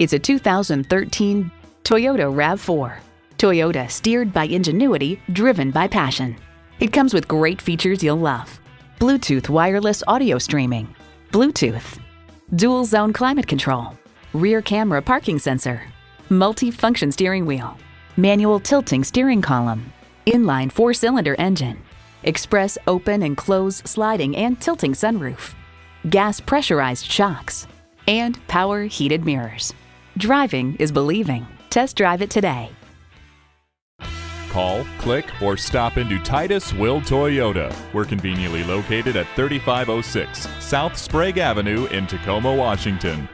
It's a 2013 Toyota RAV4. Toyota, steered by ingenuity, driven by passion. It comes with great features you'll love. Bluetooth wireless audio streaming, Bluetooth, dual zone climate control, rear camera parking sensor, multi-function steering wheel, manual tilting steering column, inline 4-cylinder engine, express open and close sliding and tilting sunroof, gas pressurized shocks, and power heated mirrors. Driving is believing. Test drive it today. Call, click, or stop into Titus Will Toyota. We're conveniently located at 3506 South Sprague Avenue in Tacoma, Washington.